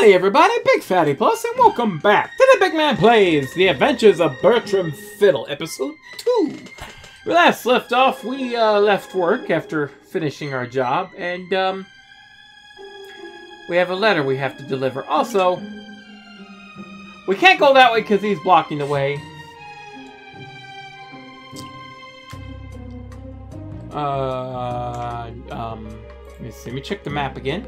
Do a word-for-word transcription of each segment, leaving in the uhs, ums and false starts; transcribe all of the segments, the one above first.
Howdy everybody, Big Fatty Plus, and welcome back to The Big Man Plays, The Adventures of Bertram Fiddle, Episode two. We last left off, we uh, left work after finishing our job, and um, we have a letter we have to deliver. Also, we can't go that way because he's blocking the way. Uh, um, let me see, let me check the map again.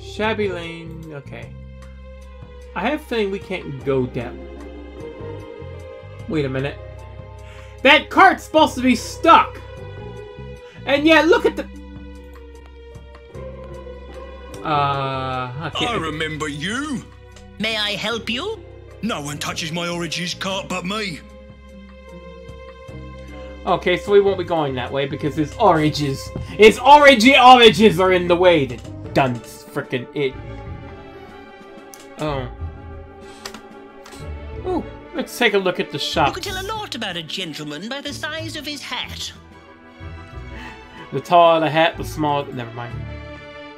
Shabby lane, okay. I have a feeling we can't go down. Wait a minute. That cart's supposed to be stuck! And yet, look at the... Uh... Okay. I remember you! May I help you? No one touches my Orange's cart but me! Okay, so we won't be going that way because his oranges... His orangey oranges are in the way, the dunce. Frickin' it. Oh. Ooh, let's take a look at the shop. You can tell a lot about a gentleman by the size of his hat. The taller the hat, the smaller... Never mind.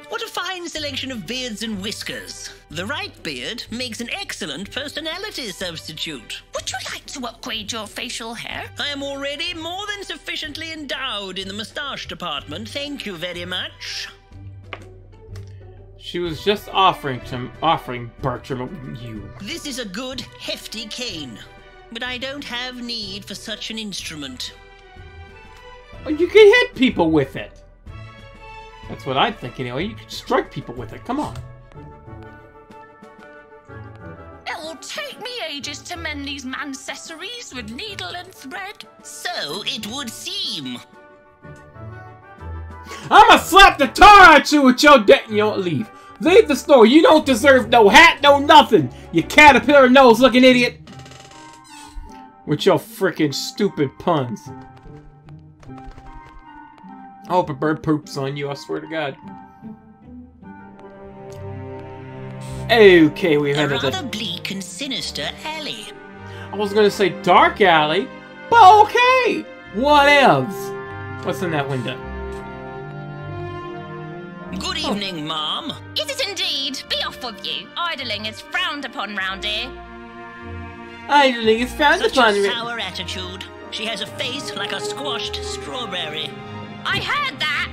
What a fine selection of beards and whiskers. The right beard makes an excellent personality substitute. Would you like to upgrade your facial hair? I am already more than sufficiently endowed in the moustache department. Thank you very much. She was just offering him, offering Bertram you. This is a good, hefty cane, but I don't have need for such an instrument. Well, you can hit people with it. That's what I think, anyway. You can strike people with it. Come on. It will take me ages to mend these mancessories with needle and thread. So it would seem. I'ma slap the tar at you with your debt and you don't leave. Leave the store. You don't deserve no hat, no nothing. You caterpillar nose looking idiot. With your freaking stupid puns. I hope a bird poops on you, I swear to God. Okay, we had a rather bleak and sinister alley. I was gonna say dark alley, but okay. What else? What's in that window? Good evening, oh. Ma'am. Is it indeed? Be off with you. Idling is frowned upon round here. Idling is frowned Such upon. Such a sour attitude. She has a face like a squashed strawberry. I heard that.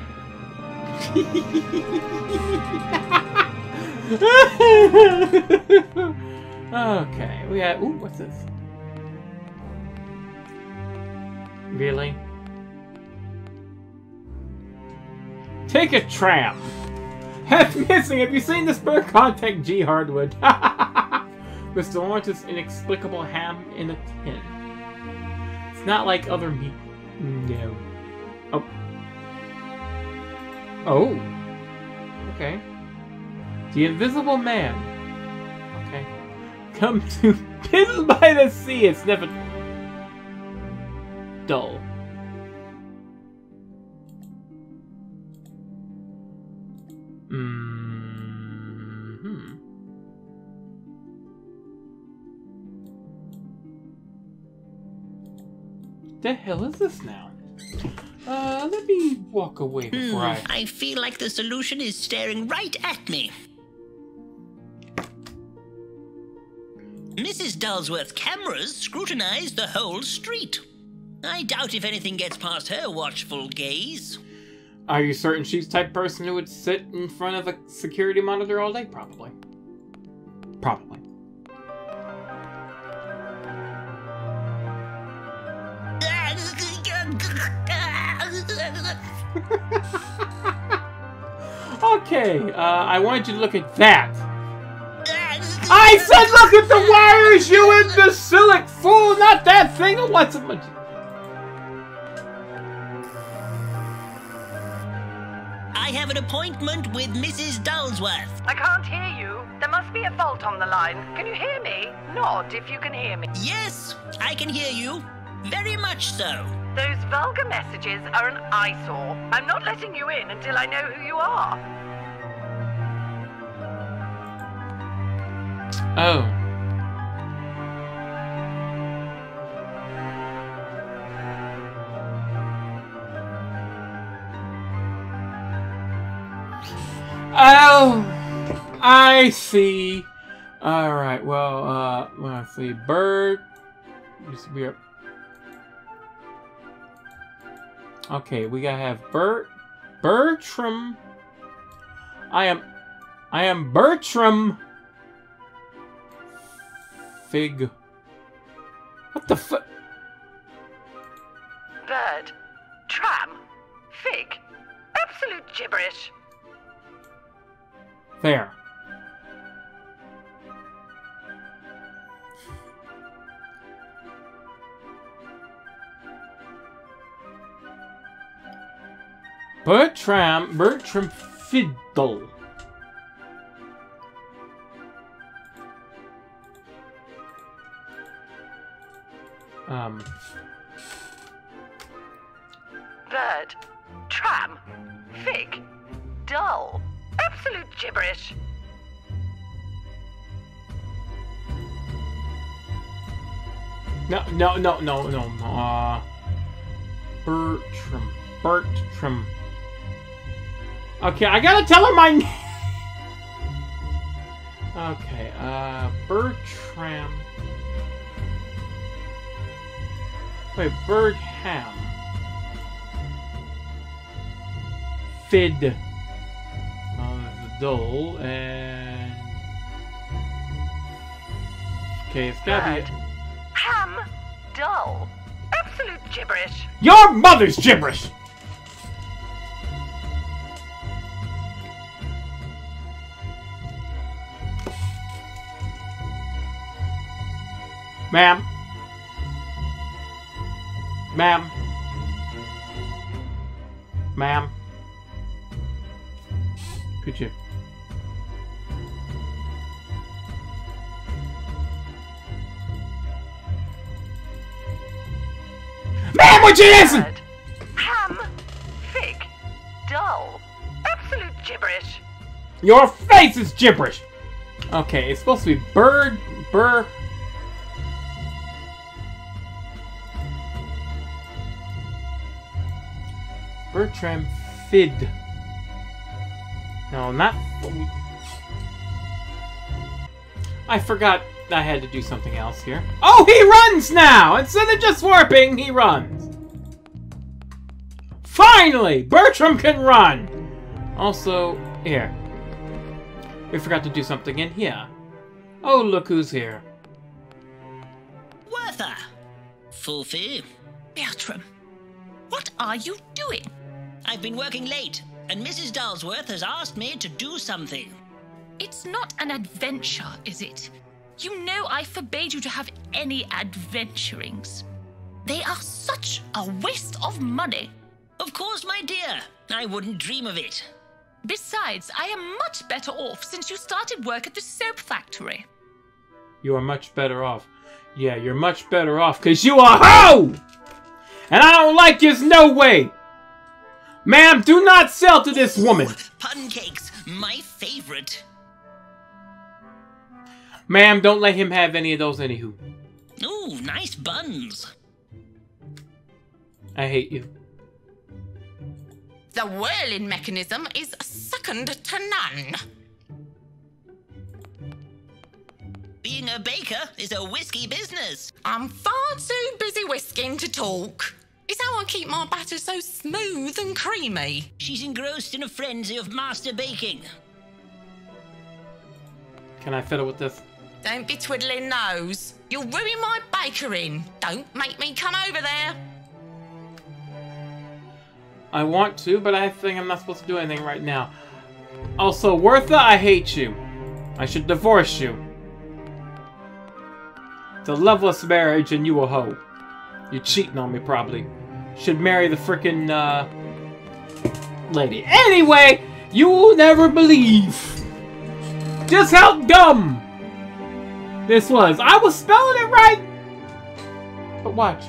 Okay, we got. Ooh, what's this? Really? Take a tram. Half missing. Have you seen this bird? Contact G Hardwood. Mister Lawrence's inexplicable ham in a tin. It's not like other meat. No. Oh. Oh. Okay. The Invisible Man. Okay. Come to Piddle by the Sea. It's never dull. Mm-hmm. The hell is this now? Uh, let me walk away before mm, I... I feel like the solution is staring right at me. Missus Dullsworth's cameras scrutinize the whole street. I doubt if anything gets past her watchful gaze. Are you certain she's the type of person who would sit in front of a security monitor all day? Probably. Probably. Okay, uh, I wanted you to look at that. I said look at the wires, you imbecilic fool! Not that thing! What's it? I have an appointment with Missus Dullsworth. I can't hear you. There must be a fault on the line. Can you hear me? Nod if you can hear me. Yes, I can hear you. Very much so. Those vulgar messages are an eyesore. I'm not letting you in until I know who you are. Oh. Oh, I see. All right. Well, uh, when I say bird, just we are. Okay, we gotta have Bert, Bertram. I am, I am Bertram. Fig. What the fuck? Bird, tram, fig, absolute gibberish. There. Bertram, Bertram Fiddle. Um. Bird, tram, fig, dull, absolute gibberish. No, no, no, no, no. Uh, Bertram, Bertram. Okay, I gotta tell her my name. Okay, uh, Bertram. Wait, Birdham. Fid. Oh, there's a dull, and... Okay, it's gotta Bird. Be... Ham. Dull. Absolute gibberish. Your mother's gibberish! Ma'am. Ma'am. Ma'am. Could you? Ma'am, what you listen? Ham. Fig. Dull. Absolute gibberish. Your face is gibberish. Okay, it's supposed to be bird, burr. Bertram Fid. No, not... I forgot I had to do something else here. Oh, he runs now! Instead of just warping, he runs. Finally! Bertram can run! Also, here. We forgot to do something in here. Oh, look who's here. Wertha! Fulfi. Bertram, what are you doing? I've been working late, and Missus Dullsworth has asked me to do something. It's not an adventure, is it? You know I forbade you to have any adventurings. They are such a waste of money. Of course, my dear. I wouldn't dream of it. Besides, I am much better off since you started work at the soap factory. You are much better off. Yeah, you're much better off because you are ho! And I don't like this no way! Ma'am, do not sell to this woman! Pun cakes, my favorite. Ma'am, don't let him have any of those anywho. Ooh, nice buns. I hate you. The whirling mechanism is second to none. Being a baker is a risky business. I'm far too busy whisking to talk. It's how I keep my batter so smooth and creamy. She's engrossed in a frenzy of master baking. Can I fiddle with this? Don't be twiddling those. You'll ruin my bakering. Don't make me come over there. I want to, but I think I'm not supposed to do anything right now. Also, Wertha, I hate you. I should divorce you. It's a loveless marriage and you a hoe. You're cheating on me, probably. Should marry the frickin', uh... lady. Anyway, you will never believe just how dumb this was. I was spelling it right! But watch.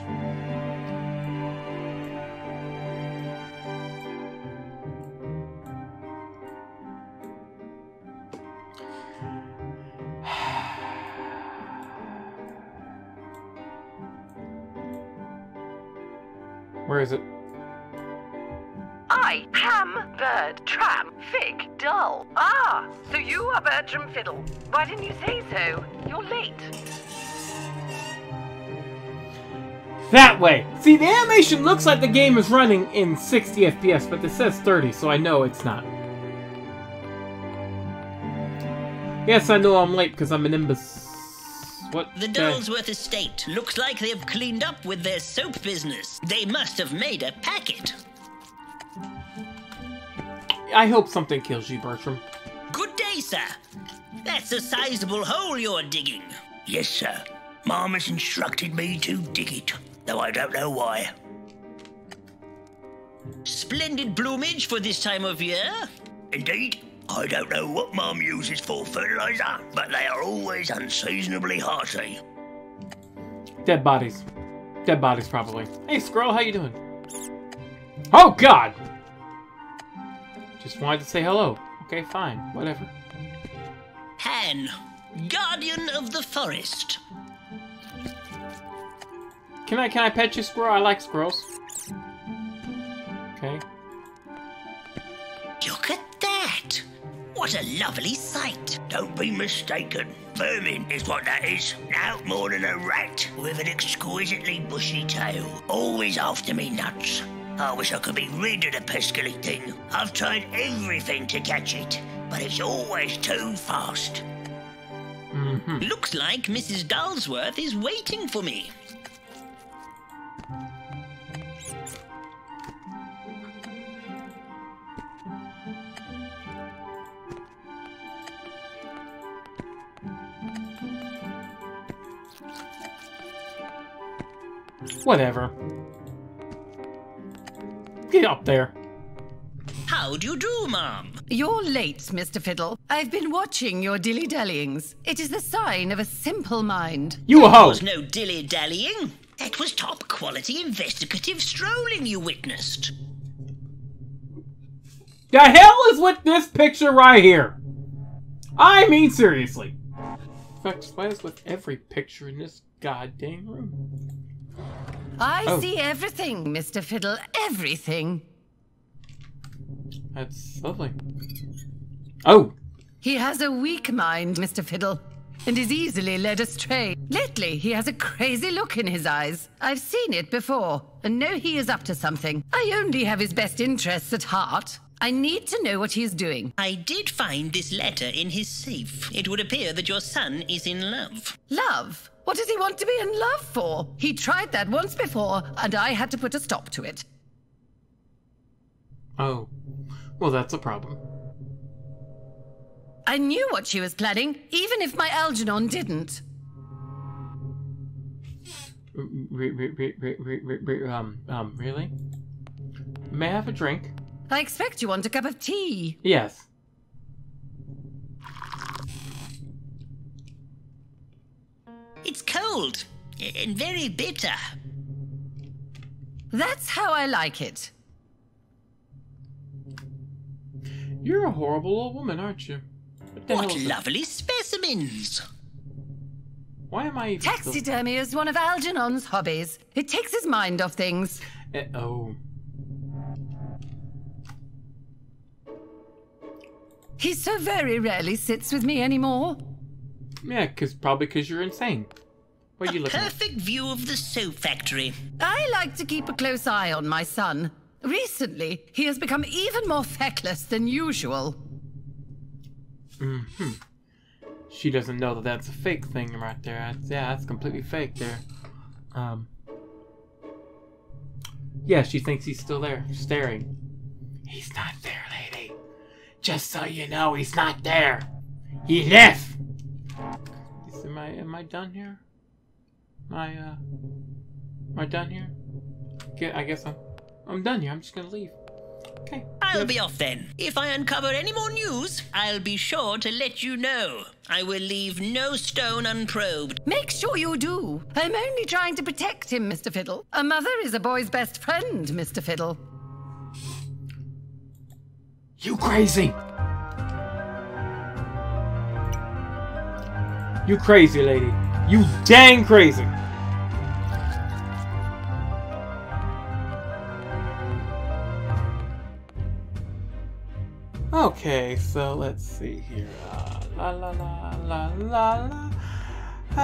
Where is it? I am bird, tram, fig, dull. Ah, so you are Bertram Fiddle. Why didn't you say so? You're late. That way. See, the animation looks like the game is running in sixty F P S, but it says thirty, so I know it's not. Yes, I know I'm late because I'm an imbecile. What? The Dullsworth estate looks like they have cleaned up with their soap business. They must have made a packet. I hope something kills you, Bertram. Good day, sir. That's a sizable hole you're digging. Yes, sir. Mom has instructed me to dig it, though I don't know why. Splendid bloomage for this time of year. Indeed. I don't know what Mum uses for fertilizer, but they are always unseasonably hearty. Dead bodies. Dead bodies, probably. Hey, squirrel, how you doing? Oh, God! Just wanted to say hello. Okay, fine. Whatever. Han, guardian of the forest. Can I, can I pet you, squirrel? I like squirrels. Okay. Look at that! What a lovely sight! Don't be mistaken. Vermin is what that is. No more than a rat with an exquisitely bushy tail. Always after me nuts. I wish I could be rid of the pesky thing. I've tried everything to catch it, but it's always too fast. Mm-hmm. Looks like Missus Dullsworth is waiting for me. Whatever. Get up there. How do you do, Mom? You're late, Mister Fiddle. I've been watching your dilly-dallyings. It is the sign of a simple mind. You a hoe! There was no dilly-dallying. That was top-quality investigative strolling you witnessed. The hell is with this picture right here? I mean, seriously. In fact, why is with every picture in this goddamn room? I oh. see everything, Mister Fiddle. Everything. That's lovely. Oh. He has a weak mind, Mister Fiddle, and is easily led astray. Lately, he has a crazy look in his eyes. I've seen it before, and know he is up to something. I only have his best interests at heart. I need to know what he is doing. I did find this letter in his safe. It would appear that your son is in love. Love? What does he want to be in love for? He tried that once before, and I had to put a stop to it. Oh. Well, that's a problem. I knew what she was planning, even if my Algernon didn't. Re re re re re re um, um, really? May I have a drink? I expect you want a cup of tea. Yes. It's cold and very bitter. That's how I like it. You're a horrible old woman, aren't you? What, the what hell lovely that? Specimens! Why am I even taxidermy still... is one of Algernon's hobbies. It takes his mind off things. Uh oh. He so very rarely sits with me anymore. Yeah, cause probably because you're insane. What are you looking at? A perfect view of the soap factory. I like to keep a close eye on my son. Recently, he has become even more feckless than usual. Mm-hmm. She doesn't know that that's a fake thing right there. That's, yeah, that's completely fake there. Um. Yeah, she thinks he's still there, staring. He's not there, lady. Just so you know, he's not there. He left. Am I, am I done here? Am I, uh, am I done here? I guess I'm, I'm done here. I'm just gonna leave. Okay. I'll be off then. If I uncover any more news, I'll be sure to let you know. I will leave no stone unprobed. Make sure you do. I'm only trying to protect him, Mister Fiddle. A mother is a boy's best friend, Mister Fiddle. You crazy! You crazy lady. You dang crazy. Okay, so let's see here. Uh, la la la la la la.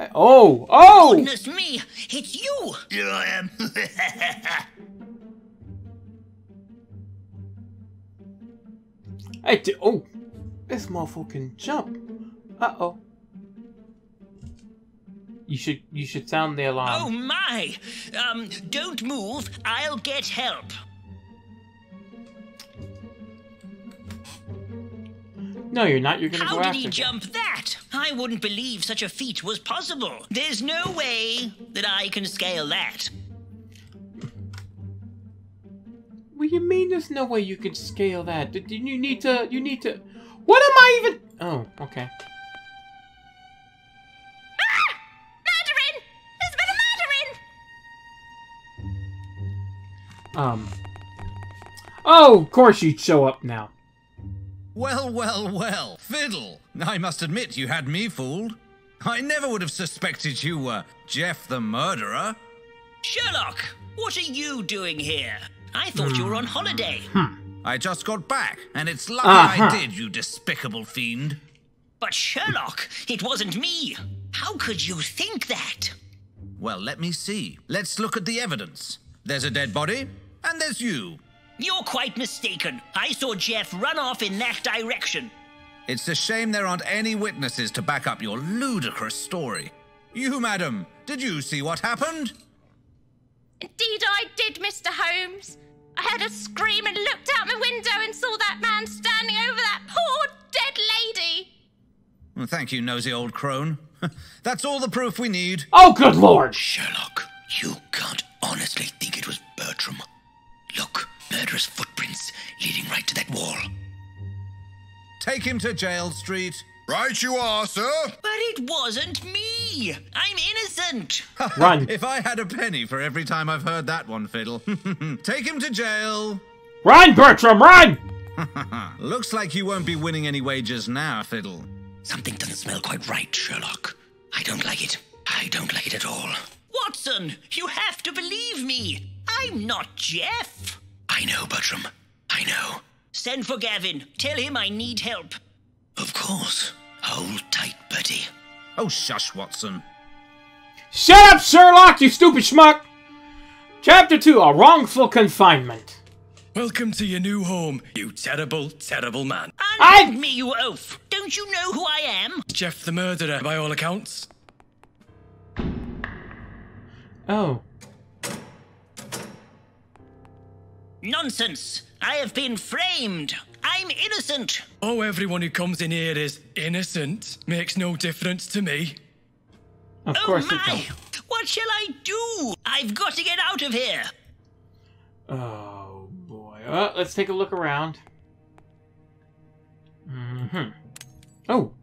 Uh, oh! Oh! Goodness me! It's you! Here I am. I did. Oh! This motherfucker can jump. Uh oh. You should you should sound the alarm. Oh my! Um, don't move. I'll get help. No, you're not. You're gonna go after him. How did he jump that? I wouldn't believe such a feat was possible. There's no way that I can scale that. What do you mean? There's no way you can scale that? Did you need to? You need to. What am I even? Oh, okay. Ah! Murderin! There's been a murderin! Um. Oh, of course you'd show up now. Well, well, well. Fiddle! I must admit you had me fooled. I never would have suspected you were Geoff the murderer. Sherlock, what are you doing here? I thought mm. you were on holiday. Hmm. I just got back, and it's lucky uh-huh. I did, you despicable fiend. But Sherlock, it wasn't me. How could you think that? Well, let me see. Let's look at the evidence. There's a dead body, and there's you. You're quite mistaken. I saw Geoff run off in that direction. It's a shame there aren't any witnesses to back up your ludicrous story. You, madam, did you see what happened? Indeed I did, Mister Holmes. I heard a scream and looked out my window and saw that man standing over that poor dead lady. Well, thank you, nosy old crone. That's all the proof we need. Oh, good lord! Sherlock, you can't honestly think it was Bertram. Look. Murderous footprints leading right to that wall. Take him to Jail Street. Right you are, sir. But it wasn't me. I'm innocent. Run. If I had a penny for every time I've heard that one, Fiddle. Take him to jail. Run, Bertram, run! Looks like you won't be winning any wagers now, Fiddle. Something doesn't smell quite right, Sherlock. I don't like it. I don't like it at all. Watson, you have to believe me. I'm not Geoff. I know, Bertram. I know. Send for Gavin. Tell him I need help. Of course. Hold tight, Bertie. Oh, shush, Watson. Shut up, Sherlock, you stupid schmuck! Chapter two, A Wrongful Confinement. Welcome to your new home, you terrible, terrible man. Unhand me, you oaf! Don't you know who I am? Geoff the murderer, by all accounts. Oh. Nonsense! I have been framed! I'm innocent! Oh, everyone who comes in here is innocent. Makes no difference to me. Of course it does. What shall I do? I've got to get out of here! Oh, boy. Well, let's take a look around. Mm-hmm. Oh!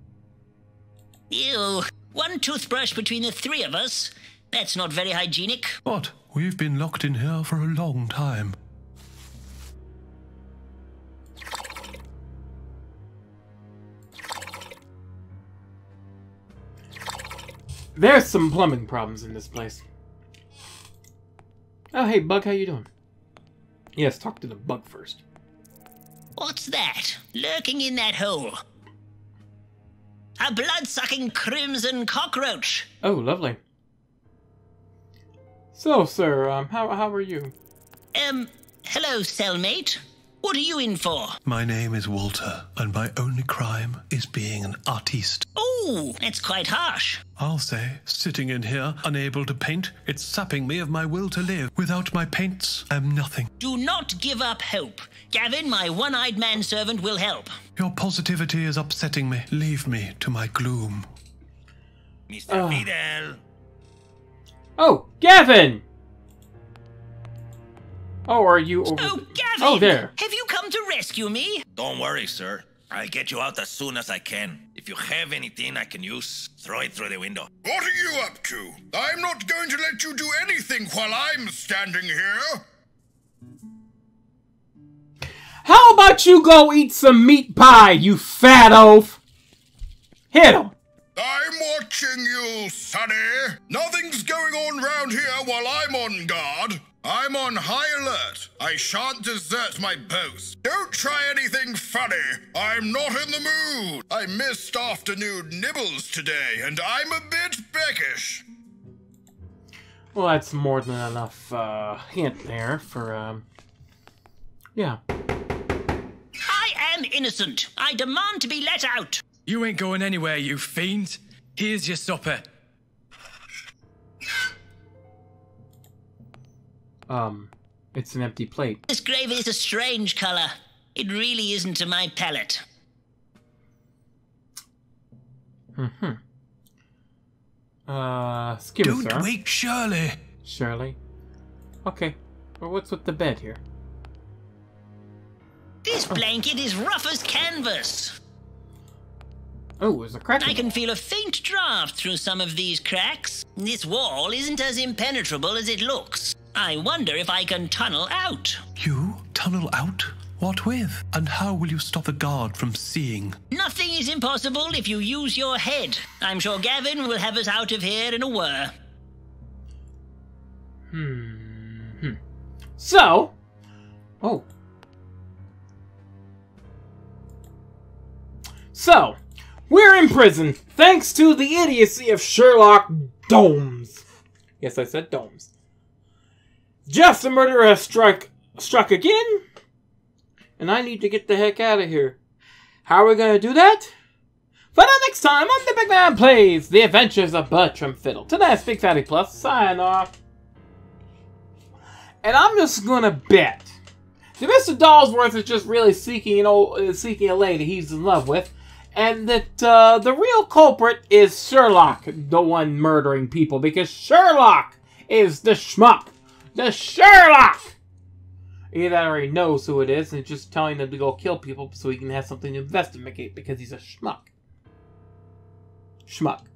Ew. One toothbrush between the three of us? That's not very hygienic. What? We've been locked in here for a long time. There's some plumbing problems in this place. Oh, hey, bug, how you doing? Yes, talk to the bug first. What's that? Lurking in that hole? A blood-sucking crimson cockroach. Oh, lovely. So, sir, um, how, how are you? Um, hello, cellmate. What are you in for? My name is Walter, and my only crime is being an artiste. Oh, that's quite harsh. I'll say, sitting in here, unable to paint, it's sapping me of my will to live. Without my paints, I'm nothing. Do not give up hope. Gavin, my one-eyed manservant, will help. Your positivity is upsetting me. Leave me to my gloom. Mister Oh. Fiddle. Oh, Gavin! Oh, are you over... Oh, Gavin! Oh, there. Have you come to rescue me? Don't worry, sir. I'll get you out as soon as I can. If you have anything I can use, throw it through the window. What are you up to? I'm not going to let you do anything while I'm standing here. How about you go eat some meat pie, you fat oaf? Hit him. I'm watching you, sonny. Nothing's going on round here while I'm on guard. I'm on high alert. I shan't desert my post. Don't try anything funny. I'm not in the mood. I missed afternoon nibbles today, and I'm a bit peckish. Well, that's more than enough uh, hint there for, um, yeah. I am innocent. I demand to be let out. You ain't going anywhere, you fiend. Here's your supper. Um, it's an empty plate. This gravy is a strange color. It really isn't to my palate. Mm-hmm. Uh, skip it, sir. Don't wake Shirley. Shirley? Okay. Well, what's with the bed here? This blanket is rough as canvas. Oh, there's a crack. I can feel a faint draft through some of these cracks. This wall isn't as impenetrable as it looks. I wonder if I can tunnel out. You? Tunnel out? What with? And how will you stop the guard from seeing? Nothing is impossible if you use your head. I'm sure Gavin will have us out of here in a whir. Hmm. So. Oh. So. We're in prison, thanks to the idiocy of Sherlock Domes. Yes, I said Domes. Geoff the murderer has struck, struck again, and I need to get the heck out of here. How are we going to do that? Find out next time on The Big Man Plays, The Adventures of Bertram Fiddle. Tonight's Big Fatty Plus, sign off. And I'm just going to bet that Mister Dullsworth is just really seeking, you know, seeking a lady he's in love with. And that uh, the real culprit is Sherlock, the one murdering people, because Sherlock is the schmuck. The Sherlock! Either already knows who it is and just telling them to go kill people so he can have something to investigate because he's a schmuck. Schmuck.